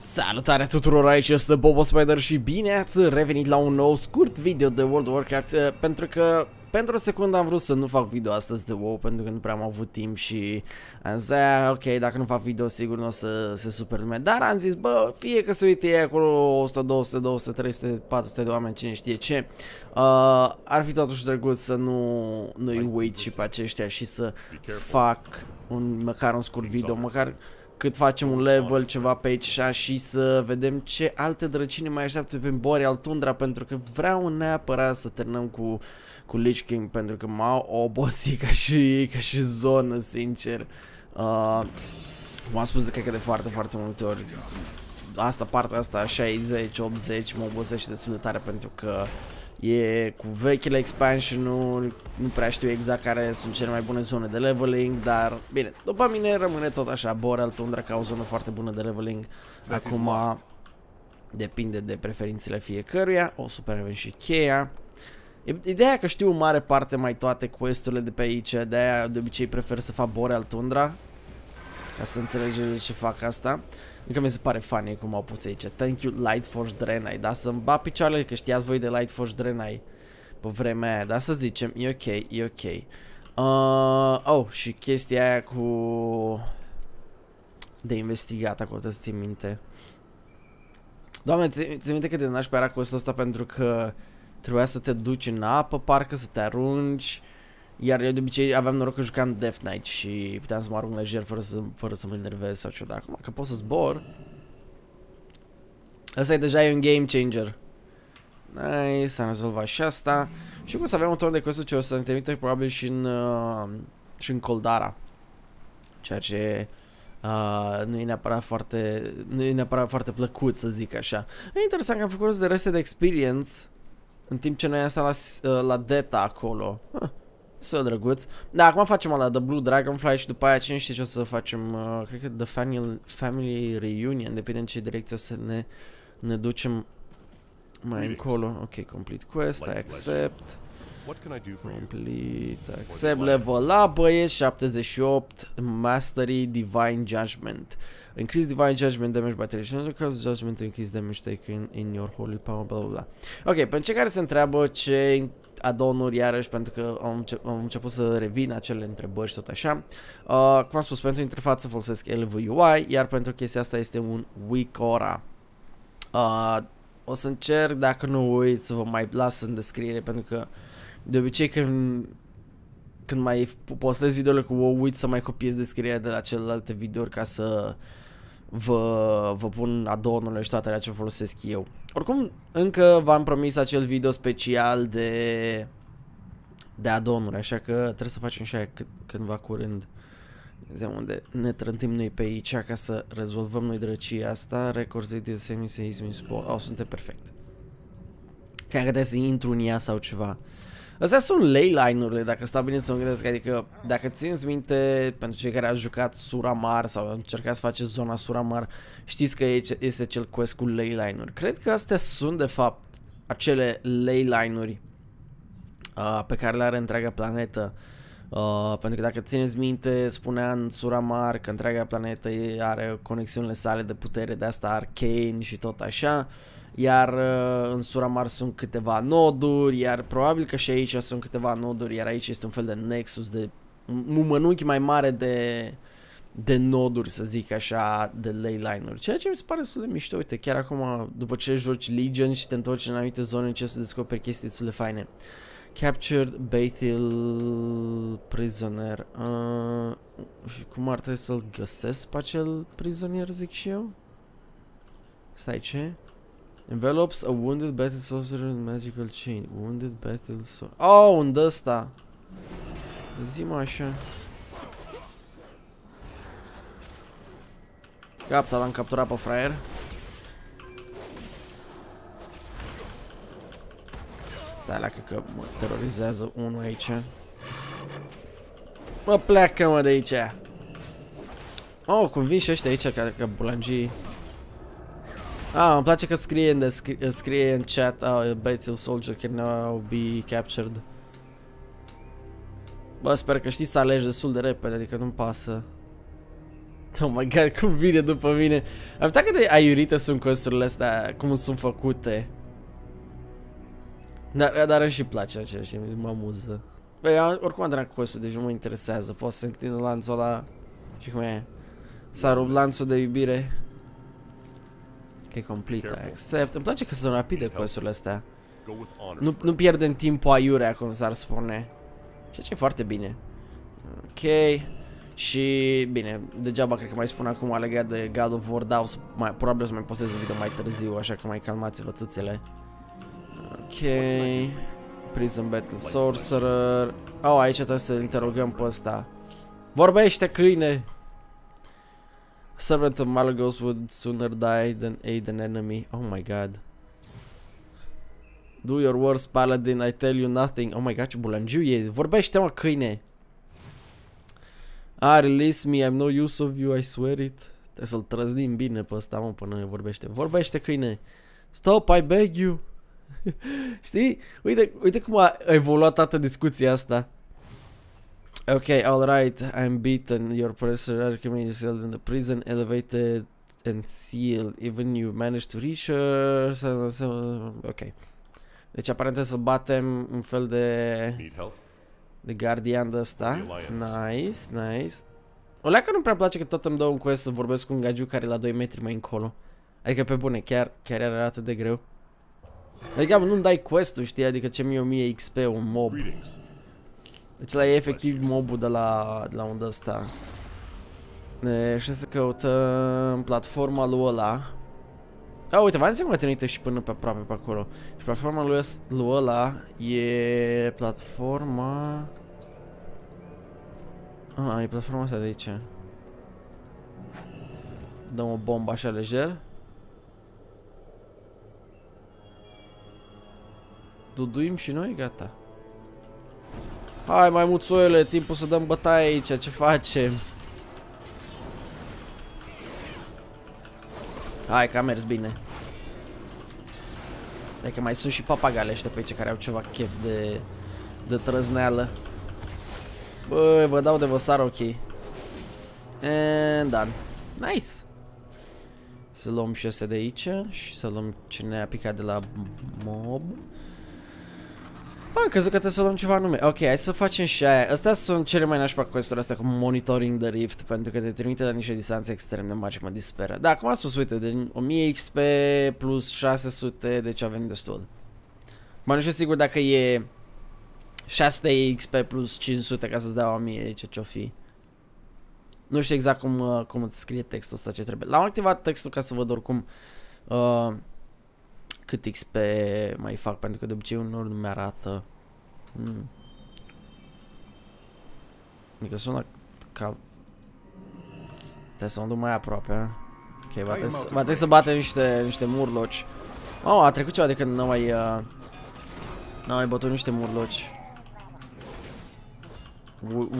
Salutare tuturor, aici este Bobo Spider și bine ați revenit la un nou scurt video de World of Warcraft. Pentru că pentru o secundă am vrut să nu fac video astăzi de WoW, pentru că nu prea am avut timp și am zis, ok, dacă nu fac video sigur nu o să se super lumea. Dar am zis, bă, fie că se uite ei acolo 100, 200, 200, 300, 400 de oameni, cine știe ce. Ar fi totuși drăguț să nu-i uit și pe aceștia și să fac măcar un scurt video, măcar cât facem un level, ceva pe aici și să vedem ce alte drăcini mai așteaptă pe Borean Tundra, pentru că vreau neapărat să terminăm cu Lich King, pentru că m-au obosit ca și zonă, sincer. V-am spus cred că de foarte multe ori. Partea asta 60-80 mă obosește destul de tare, pentru că e cu vechile expansion-uri, nu prea știu exact care sunt cele mai bune zone de leveling, dar bine, după mine rămâne tot așa Borean Tundra ca o zonă foarte bună de leveling. Acum depinde de preferințele fiecăruia. O super avem și cheia. Ideea că știu în mare parte mai toate quest-urile de pe aici, de-aia de obicei prefer să fac Borean Tundra, ca să înțelegeți ce fac asta. Încă mi se pare funny cum au pus aici. Thank you Lightforge Drenai. Dar să-mi bat picioarele că știați voi de Lightforge Drenai pe vremea aia. Dar să zicem, e ok, e ok. Oh, și chestia aia cu de investigat acolo, trebuie să țin minte. Doamne, țin minte că de naș pe era cu ăsta, pentru că trebuia să te duci în apă, parcă să te arunci. Iar eu de obicei aveam noroc că jucam Death Knight și puteam să mă arunc lejer fără să mă enervez sau ceva. Acum că pot să zbor, asta e deja un game changer. Nice, s-a rezolvat și asta. Și cum să avem un ton de costuri ce o să ne trimite probabil și în Coldarra. Ceea ce nu e neapărat foarte plăcut, să zic așa. E interesant că am făcut de reset experience în timp ce noi am stat la Deta acolo. Să drăguț. Da, acum facem ala The Blue Dragonfly și după aia cine știe ce o să facem, cred că The Family Reunion, depinde în ce direcție o să ne ducem mai încolo. Ok, complete quest, I accept. Complete, accept, level la băieți, 78, Mastery, Divine Judgment. Increase Divine Judgment damage by 30%, cause judgment increase damage taken in your holy power, bla bla bla. Ok, pentru cei care se întreabă ce addon-uri iarăși, pentru că am început să revin acele întrebări și tot așa. Cum am spus, pentru interfață folosesc LVUI, iar pentru chestia asta este un Wikora. O să încerc, dacă nu uit, să vă mai las în descriere, pentru că de obicei când mai postez videole cu WoW, uit să mai copiez descrierea de la celelalte videouri ca să vă pun addon-urile și toate alea ce folosesc eu. Oricum, încă v-am promis acel video special de addon-uri, așa că trebuie să facem și aia cândva curând. Vedem unde ne trântim noi pe aici ca să rezolvăm noi drăcia asta. Records de semi-seismic spot. Au, suntem perfect. Cred că trebuie să intru în ea sau ceva. Astea sunt leyline-urile, dacă stau bine să mă gândesc, adică dacă țineți minte, pentru cei care au jucat Suramar sau încercați să faceți zona Suramar, știți că este cel quest cu leyline-uri. Cred că astea sunt de fapt acele leyline-uri pe care le are întreaga planetă. Pentru că dacă țineți minte, spunea în Suramar că întreaga planetă are conexiunile sale de putere, de asta Arcane și tot așa. Iar în Suramar sunt câteva noduri, iar probabil că și aici sunt câteva noduri, iar aici este un fel de nexus, de un mănunchi mai mare de noduri, să zic așa, de leyline-uri. Ceea ce mi se pare destul de mișto. Uite, chiar acum, după ce joci Legion și te întorci în anumite zone, începi să descoperi chestii destul de faine. Captured Bathil Prisoner. Și cum ar trebui să-l găsesc pe acel prizonier, zic și eu? Stai, ce? Envelops a wounded battle sorcerer in magical chain. Wounded battle sorcerer. Oh, un d-asta. Zi-mă așa. Gata, l-am capturat pe fraier. Stai alea că mă terorizează unul aici. Mă pleacă mă de aici. Oh, cum vin și ăștia aici ca bulangii. Ah, îmi place că scrie în chat, a battle soldier can now be captured. Bă, sper că știi să alegi destul de repede, adică nu-mi pasă. Oh my god, cum vine după mine. Am uitat cât de aiurite sunt costurile astea, cum sunt făcute. Dar îmi și place acela și mă amuză. Băi, oricum am dracu costul, deci nu mă interesează. Pot să întind lanțul ăla. Și cum e? S-a rupt lanțul de iubire. Ok, complete, accept. Îmi place că sunt rapide costurile astea. Nu pierdem timpul aiurea, cum s-ar spune. Ceea ce e foarte bine. Ok. Și bine, degeaba cred că mai spun acum legat de God of War, dar probabil o să mai postez un video mai târziu, așa că mai calmați-vă țâțele. Ok, Prison Battle Sorcerer. Oh, aici trebuie să interogăm pe ăsta. Vorbește, câine! Servant of Malagos would sooner die than aid an enemy. Oh my god. Do your worst, paladin, I tell you nothing. Oh my god, ce bulangiu e. Vorbește, mă, câine! Ah, release me, I'm no use of you, I swear it. Trebuie să-l trăznim bine pe ăsta, mă, până ne vorbește. Vorbește, câine! Stop, I beg you! Știi? Uite cum a evoluat toată discuția asta. Ok, alright, I'm beaten. Your pressure are committed in the prison, elevated and sealed. Even you managed to reach her. Ok. Deci aparent să batem un fel de guardian de ăsta. Nice, nice. O leacă nu prea place că tot îmi dă un quest să vorbesc cu un gagiu care e la 2 metri mai încolo. Adică pe bune, chiar era atât de greu. Adică nu-mi dai quest-ul, știi? Adică ce mi-e 1000 XP un mob. Deci ăla e efectiv mobul de la unde ăsta. Și să căutăm platforma lui ăla. A, uite, v-am zis că mă trimite și până pe aproape pe acolo. Și platforma lui ăla e platforma... Ah, e platforma asta de aici. Dăm o bombă așa lejer. Duduim și noi, gata. Hai, mai mulțoile, timpul să dăm bătaie aici, ce facem? Hai, că a mers bine. Dacă mai sunt și papagale ăștia pe aici care au ceva chef de trăzneală. Băi, vă dau de văsar, ok. And done. Nice. Să luăm și ăsta de aici și să luăm ce ne-a picat de la mob. Am crezut că trebuie să luăm ceva anume. Ok, hai să facem și aia. Astea sunt cele mai nașpa quest-uri astea cu monitoring the rift, pentru că te trimite la niște distanțe extrem de mari și mă disperă. Da, cum am spus, uite, de 1000 XP plus 600, deci avem destul. Mă nu știu sigur dacă e 600 XP plus 500 ca să-ți dea 1000, ce-o fi. Nu știu exact cum îți scrie textul ăsta ce trebuie. L-am activat textul ca să văd oricum cât XP mai fac, pentru că de obicei unul nu mi-arată. Adică sună ca... Trebuie să mă duc mai aproape, a? Ok, va trebui să batem niște murloci. Oh, a trecut ceva de când n-am mai bătut niște murloci.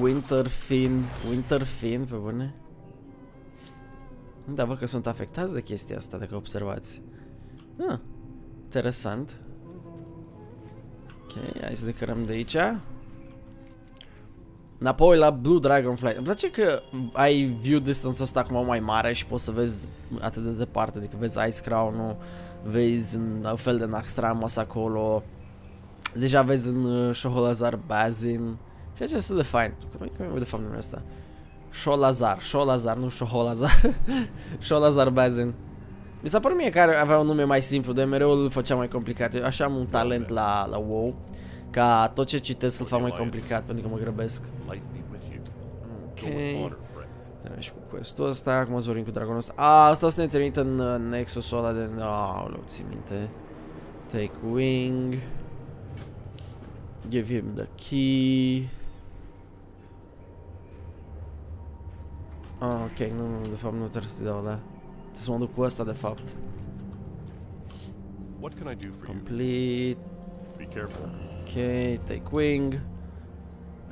Winterfin, pe bune? Da, văd că sunt afectați de chestia asta, dacă observați. Ah, interesant. Ok, hai să decărăm de aici. Înapoi la Blue Dragonflight. Îmi place că ai view distance-ul ăsta acum mai mare și poți să vezi atât de departe. Adică vezi Ice Crown-ul, vezi un fel de Naxxramas acolo. Deja vezi în Sholazar Basin. Ceea ce este de fain. Cum e de fapt numele ăsta? Sholazar, nu Sholazar. Sholazar Basin. Mi s-a părut mie că avea un nume mai simplu, de mereu îl făcea mai complicat. Eu așa am un talent la WoW, ca tot ce citesc să-l fac mai complicat, pentru că mă grăbesc. Ok. Trebuie și cu quest-ul ăsta, acum îți vorbim cu dragonul ăsta. A, ăsta o să ne trimită în Nexus-ul ăla de... Aoleu, ții minte. Take wing. Give him the key. Ah, ok, nu, de fapt nu trebuie să-i dau la... Să mă duc cu ăsta de fapt. Complete. Ok, take wing.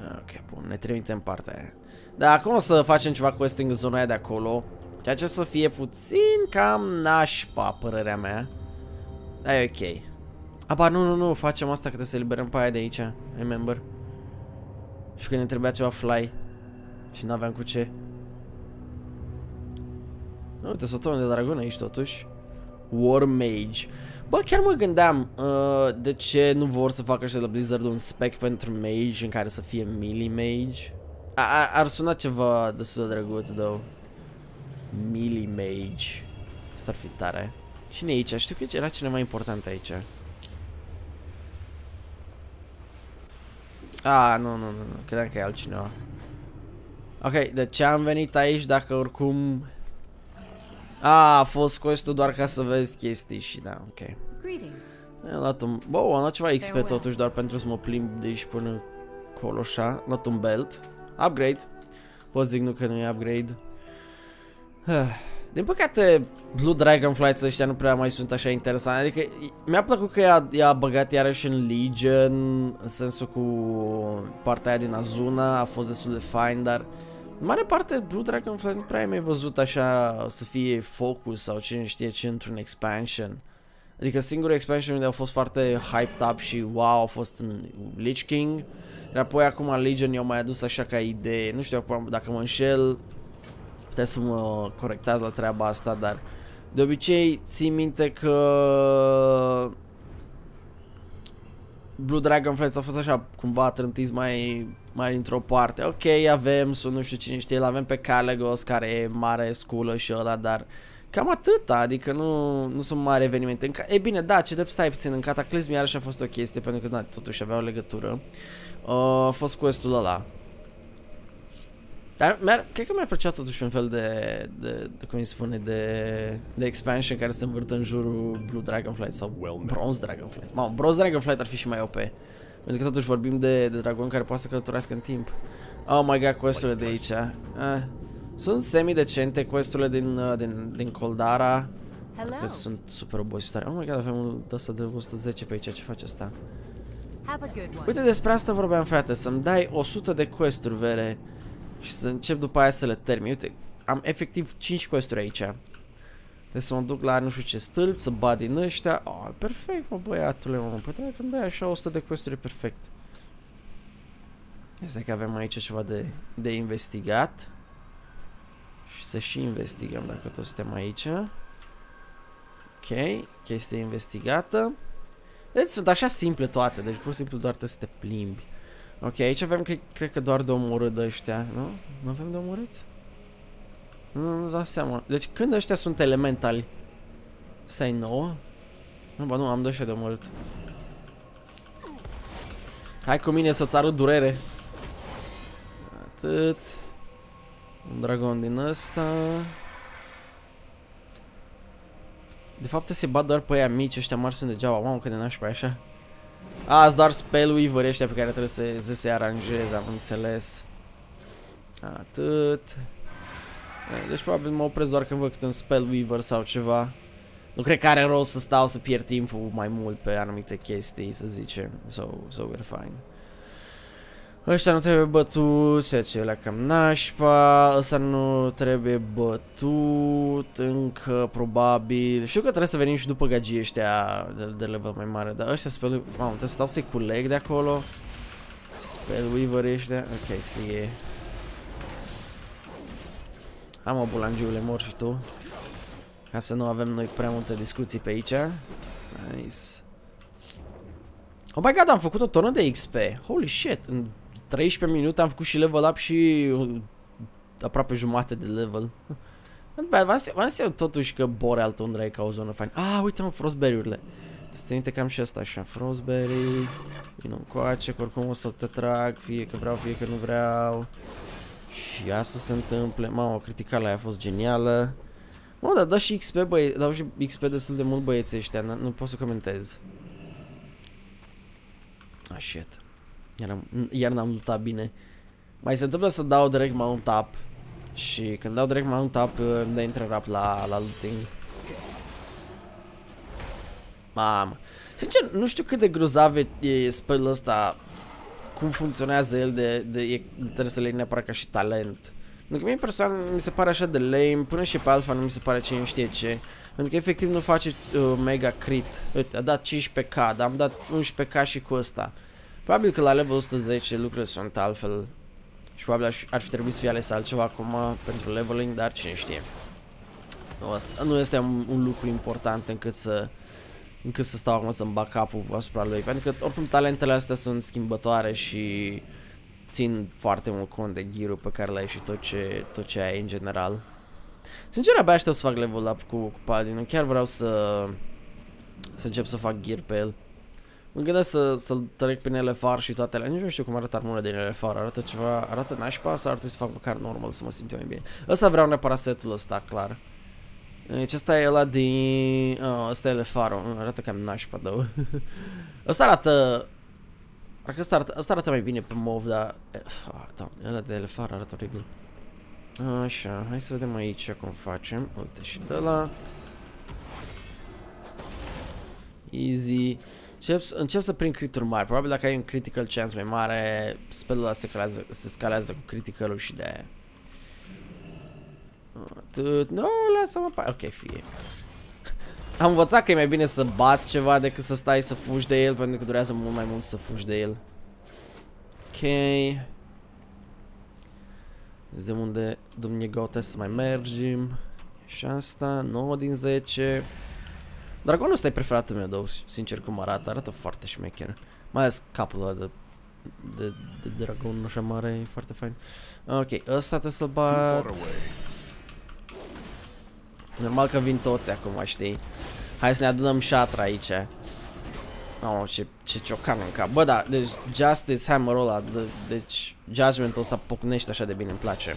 Ok, bun, ne trimitem partea aia. Dar acum o să facem ceva questing în zona aia de acolo. Ceea ce o să fie puțin cam nașpa, părerea mea. Dar e ok. Aba, nu, facem asta că trebuie să eliberăm pe aia de aici. Remember? Și când ne trebuia ceva fly și nu aveam cu ce. Uite, sunt o tonă de dragon aici totuși. War Mage. Bă, chiar mă gândeam de ce nu vor să facă ăștia de Blizzard un spec pentru mage în care să fie melee mage. Ar suna ceva destul de drăguț, though. Melee mage. Asta ar fi tare. Cine e aici? Știu că era cineva important aici. Ah, nu, nu, nu, nu. Credeam că e altcineva. Ok, de ce am venit aici dacă oricum... A fost quest-ul doar ca să vezi chestii și da, ok. Am luat un... Bă, am luat ceva XP totuși doar pentru să mă plimb de aici până acolo așa. Am luat un belt. Upgrade. Pot zic nu că nu e upgrade. Din păcate, Blue Dragonflight ăștia nu prea mai sunt așa interesante. Adică mi-a plăcut că i-a băgat iarăși în Legion, în sensul cu partea aia din Azuna, a fost destul de fain, dar... În mare parte, Blue Dragonfly nu prea ai mai văzut așa să fie focus sau cine știe ce într-un expansion. Adică singurul expansion unde au fost foarte hyped up și wow, a fost în Lich King. Iar apoi acum Legion i-au mai adus așa ca idee, nu știu dacă mă înșel, puteți să mă corectați la treaba asta, dar de obicei ții minte că Blue Dragonfly a fost așa cumva trântiți mai într-o parte. Ok, avem, sunt nu știu cine știe, l-avem pe Callegos care e mare sculă și ăla, dar cam atâta, adică nu sunt mari evenimente. E bine, da, ce drept stai puțin, în Cataclysm iarăși a fost o chestie, pentru că da, totuși avea o legătură. A fost quest-ul ăla. Dar cred că mi-ar plăcea totuși un fel de cum îi spune, de expansion care se învârte în jurul Blue Dragonflight sau Bronze Dragonflight. Mamă, Bronze Dragonflight ar fi și mai OP. Pentru că totuși vorbim de dragon care poate să călătorească în timp. Oh my god, quest-urile de aici. Sunt semi-decente quest-urile din Coldarra. Că sunt super obositoare. Oh my god, avem unul ăsta de 110 pe aici, ce face asta? Uite, despre asta vorbeam, frate, să-mi dai 100 de quest-uri vere și să încep după aia să le termin. Uite, am efectiv 5 quest-uri aici. Deci să mă duc la nu știu ce stâlp, să bat din ăștia. Oh, perfect, mă, băiatule, mă. Păi dacă îmi dai așa 100 de quest-uri, perfect. Este că avem aici ceva de investigat. Și să și investigăm dacă tot suntem aici. Ok, chestia investigată. Deci sunt așa simple toate, deci pur și simplu doar trebuie să te plimbi. Ok, aici avem, cred că doar de omorât de ăștia, nu? Nu avem de omorât? Nu dau seama. Deci când ăștia sunt elementali? Asta-i nouă? Nu, ba nu, am de ăștia de omorât. Hai cu mine să-ți arăt durere. Atât. Un dragon din ăsta. De fapt se bat doar pe aia mici, ăștia mari sunt degeaba. Mamă, că de nașpa e așa. A, doar Spellweaver ăștia pe care trebuie să-i aranjez, am înțeles. Atât. Deci probabil mă opresc doar când văd câte un Spellweaver sau ceva. Nu cred că are rost să stau să pierd timpul mai mult pe anumite chestii, să zicem. So we're fine. Ăștia nu trebuie bătut, ceea ce e la cam nașpa. Ăsta nu trebuie bătut încă, probabil. Știu că trebuie să venim și după gagii ăștia de level mai mare. Dar ăștia Spellweaver... Mamă, trebuie să stau să-i culeg de acolo. Spellweaver ăștia... Ok, fie... Am o bulangiule, mor și tu. Ca să nu avem noi prea multe discuții pe aici. Nice. Oh my god, am făcut o tonă de XP. Holy shit, în 13 minute am făcut și level up și aproape jumate de level. V-am zis eu totuși că Borean Tundra e ca o zonă faină. Ah, uite mă, Frostberry-urile. Ținite cam și asta așa, Frostberry. Vino încoace, că oricum o să te trag, fie că vreau, fie că nu vreau. Și asta se întâmplă. Mamă, criticala aia a fost genială. Mă, dar dau și XP, băie... Dau și XP destul de mult băieții ăștia, nu pot să comentez. Ah, shit. Iar n-am luptat bine. Mai se întâmplă să dau direct mount up. Și când dau direct mount up, îmi dă interrupt la looting. Mamă. Sincer, nu știu cât de grozav e spell-ul ăsta. Cum funcționează el trebuie să le iei neapărat ca și talent. Pentru că mie personal mi se pare așa de lame, până și pe alfa nu mi se pare cine știe ce. Pentru că efectiv nu face mega crit. Uite, a dat 15k, dar am dat 11k și cu ăsta. Probabil că la level 110 lucrurile sunt altfel. Și probabil ar fi trebuit să fie ales altceva acum pentru leveling, dar cine știe. Nu este un lucru important încât să stau acum să-mi bag capul asupra lui. Pentru că oricum talentele astea sunt schimbătoare și țin foarte mult cont de gear-ul pe care l-ai și tot ce ai în general. Sincer, abia aștept să fac level up cu Paladin. Chiar vreau să încep să fac gear pe el. Mă gândesc să-l trec prin Elefar și toate alea. Nici nu știu cum arată armura din Elefar. Arată ceva, arată nașpa sau ar trebui să fac măcar normal să mă simt eu mai bine. Ăsta vreau neapărat setul ăsta, clar. Deci ăsta e ăla din... ăsta e Elefarul. Arată cam nașpa, dă. Ăsta arată... Parcă ăsta arată mai bine pe mov, dar... Doamne, ăla de Elefar arată oribil. Așa, hai să vedem aici cum facem. Uite și de ăla. Easy. Încep să prind crituri mari. Probabil dacă ai un critical chance mai mare, spellul ăla se scalează cu criticalul și de-aia. No, lasă-mă pe... Ok, fie. Am învățat că e mai bine să bați ceva decât să stai să fugi de el, pentru că durează mult mai mult să fugi de el. Ok. De unde dumneavoastră trebuie să mai mergem. Și asta, 9 din 10. Dragonul ăsta e preferatul meu, două, sincer cum arată. Arată foarte șmecher. Mai ales capul ăla de dragon așa mare, e foarte fain. Ok, ăsta trebuie să-l bat. Normal că vin toți acum, știi? Hai să ne adunăm șatra aici. Oh, ce ciocan în cap. Bă, da, deci Justice Hammer-ul ăla, deci Judgment-ul ăsta pocnește așa de bine, îmi place.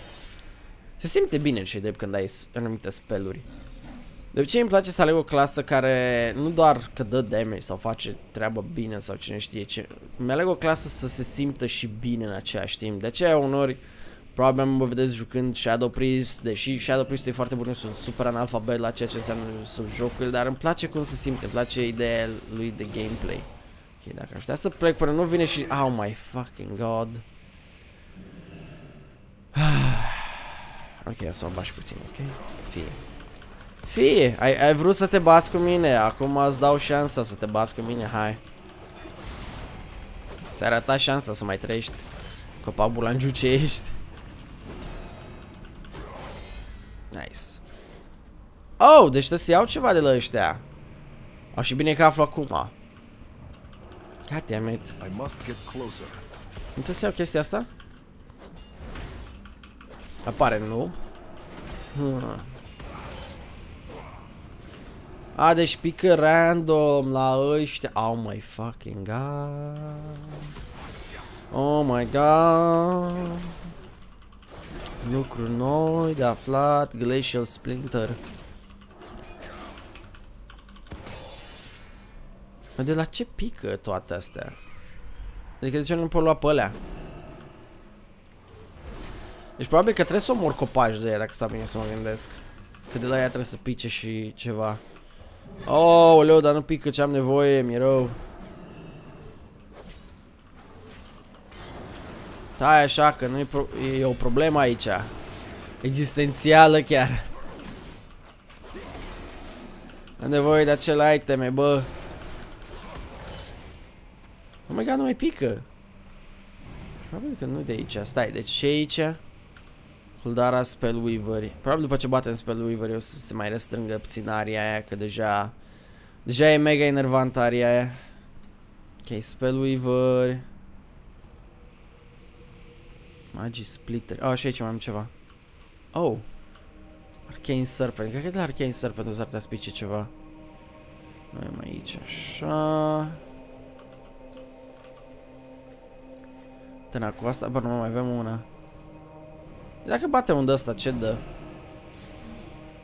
Se simte bine și de când ai anumite spelluri. De obicei îmi place să aleg o clasă care nu doar că dă damage sau face treabă bine sau cine știe ce. Îmi aleg o clasă să se simtă și bine în același timp. De aceea unori probabil mă vedeți jucând Shadow Priest, deși Shadow Priest e foarte bun, eu sunt super analfabet la ceea ce înseamnă jocul, dar îmi place cum se simte, îmi place ideea lui de gameplay. Ok, dacă aș putea să plec până nu vine și... Oh my fucking god. Ok, să mă bași puțin, ok? Fie, ai vrut să te bați cu mine, acum îți dau șansa să te bați cu mine, hai. Ți-a arătat șansa să mai trăiești, copac bulangiu ce ești. Nice. Oh, deci trebuie să iau ceva de la ăștia. Au și bine că aflu acum. God damn it. Nu trebuie să iau chestia asta? Apare, nu? A, deci pică random la ăștia. Oh my fucking god. Oh my god. Lucruri noi de aflat. Glacial Splinter. De la ce pică toate astea? Adică de ce nu pot lua pe alea? Deci probabil că trebuie să omor copaj de ea, dacă stau bine să mă gândesc. Că de la ea trebuie să pice și ceva. Oh, leu, dar nu pică ce am nevoie, mi-e rău. Stai așa că nu e o problemă aici. Existențială chiar. Am nevoie de acele iteme, bă. Oh my god, nu mai pică. Probabil că nu de aici. Stai, deci ce aici? Coldarra, Spellweaver. Probabil după ce batem Spellweaver o să se mai restrângă puțin aria aia, că deja e mega enervant aria aia. Ok, Spellweaver. Magi Splitter. Oh, și aici mai am ceva. Oh. Arcane Serpent. Cred că de la Arcane Serpent o să ar putea spice ceva. Mai am aici așa. Tena cu asta, bă, nu mai avem una. Dacă batem un de-asta, ce dă?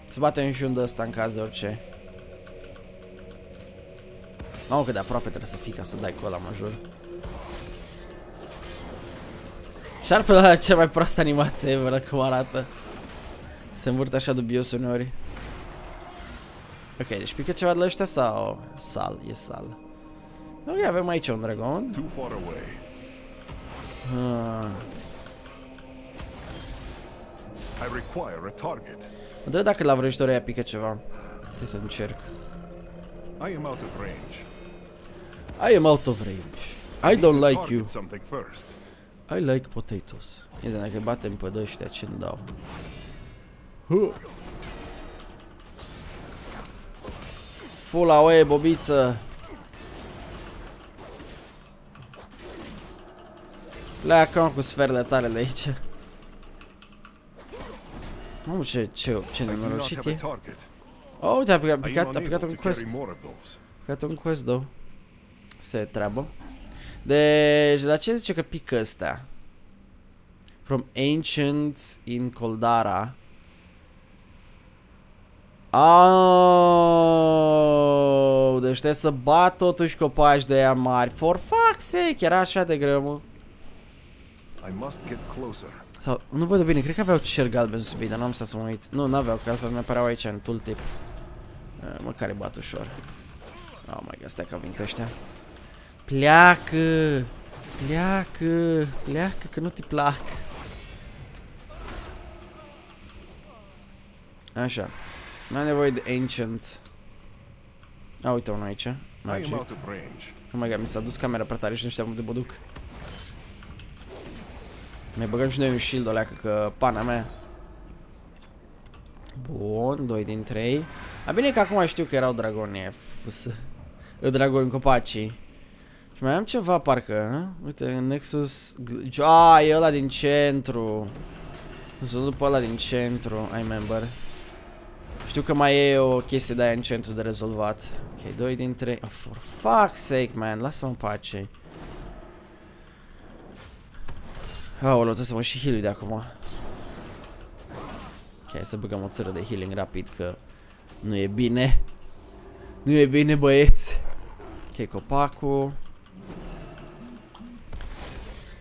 Să batem și un de-asta în caz de orice. Mamă, că de aproape trebuie să fii ca să dai cu ăla, mă jur. Șarpele ăla e cea mai proastă animație ever, cum arată. Se învârte așa dubios uneori. Ok, deci pică ceva de la ăștia sau... Sal, e sal. Ok, avem aici un dragon. Mă dacă la vrăjitorii aia pică ceva. Trebuie să încerc. I am out of range. I don't like you. I like potatoes. Dacă batem pe ăștia, ce-mi dau? Full away, bobiță. Pleacăm cu sferele tale de aici. Mamă, ce nenorocit e. Oh, uite, a picat un quest. Două. Asta e treabă. Deci, dar ce zice că pică ăsta? From Ancients in Coldarra. Oh, deci trebuie să bat totuși copaci de aia mari. For fuck's sake, era așa de greu, mă. Sau, nu văd bine, cred că aveau cer galben sub ei, dar n-am stat să mă uit. Nu, n-aveau, că altfel mi-apareau aici în tooltip. Măcar îi bat ușor. Oh my god, stai că vin ăștia. Pleacă! Pleacă! Pleacă că nu-ți plac. Așa. N-am nevoie de Ancients. A, uite unul aici. Magic. Oh my god, mi s-a dus camera prea tare și nu știam unde mă duc. Mai băgăm și noi un shield oleacă, că pana mea. Bun, 2 din 3. A, bine că acum știu că erau dragoni fus. Dragoni copacii. Și mai am ceva parcă, a? Uite, Nexus. A, e ăla din centru. Sunt după ăla din centru, I remember. Știu că mai e o chestie de-aia în centru de rezolvat. Ok, 2 din 3. Oh, for fuck's sake, man, lasă-mă în pace. Aoleu, trebuie să mă și heal-ui de acum. Ok, hai să băgăm o țără de healing rapid, că nu e bine. Nu e bine, băieți. Ok, copacul.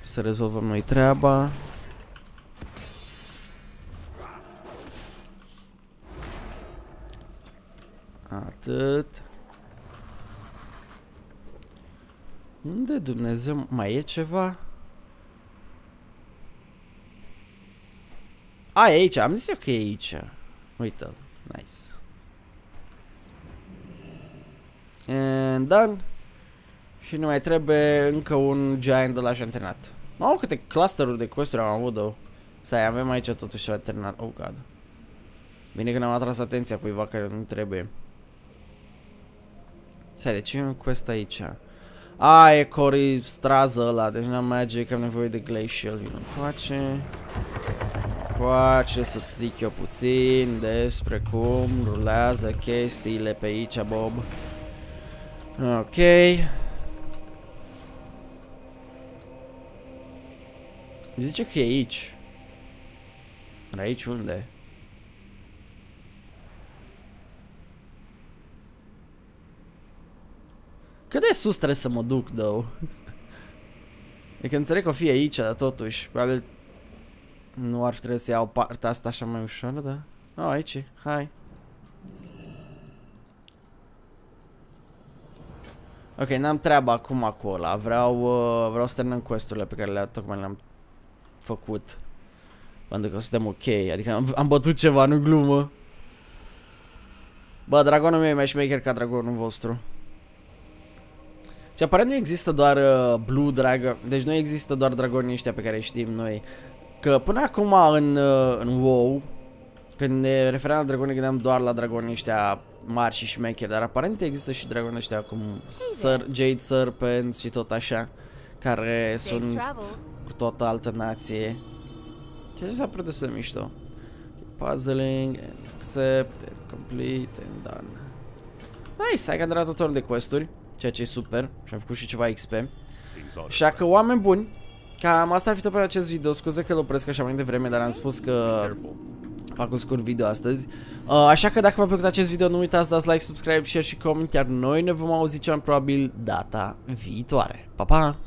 Să rezolvăm noi treaba. Atât. Unde Dumnezeu? Mai e ceva? A, e aici, am zis eu că e aici. Uite-l, nice. And done. Și nu mai trebuie încă un giant de la antrenat. Mamă, câte clusteruri de quest-uri am avut, două. Stai, avem aici totuși antrenat. Oh, god. Bine că n-am atras atenția cuiva care nu trebuie. Stai, de ce e un quest aici? A, e cori strază ăla, deci n-am magic, am nevoie de glacial. Vino încoace. Coace, să-ți zic eu puțin despre cum rulează chestiile pe aici, Bob. Ok. Zice că e aici. Dar aici unde? Cât de sus trebuie să mă duc, though? E că înțeleg că o fi aici, dar totuși, probabil nu ar trebui să iau partea asta așa mai ușor, da? Oh, aici e. Hai. Ok, n-am treaba acum cu ăla. Vreau să terminăm quest-urile pe care tocmai le-am făcut. Pentru că suntem ok, adică am bătut ceva, nu glumă. Bă, dragonul meu e mai șmecher ca dragonul vostru. Și aparent nu există doar Blue Dragon, deci nu există doar dragonii ăștia pe care știm noi. Că până acum în WoW, când ne referam la dragoni, gândeam doar la dragonii ăștia mari și șmecheri, dar aparent există și dragonii ăștia cum Jade Serpent și tot așa, care sunt cu tot altă nație. Ceea ce s-a părut destul de mișto. Puzzling, and accept, and complete, and done. Nice, ai gândat tot felul de quest-uri, ceea ce e super, și am făcut și ceva XP. Așa că, oameni buni, cam asta ar fi tot pentru acest video. Scuze că îl opresc așa mai devreme, dar am spus că fac un scurt video astăzi. Așa că dacă v-a plăcut acest video, nu uitați să dați like, subscribe, share și coment, iar noi ne vom auzi cel mai probabil data viitoare. Pa, pa!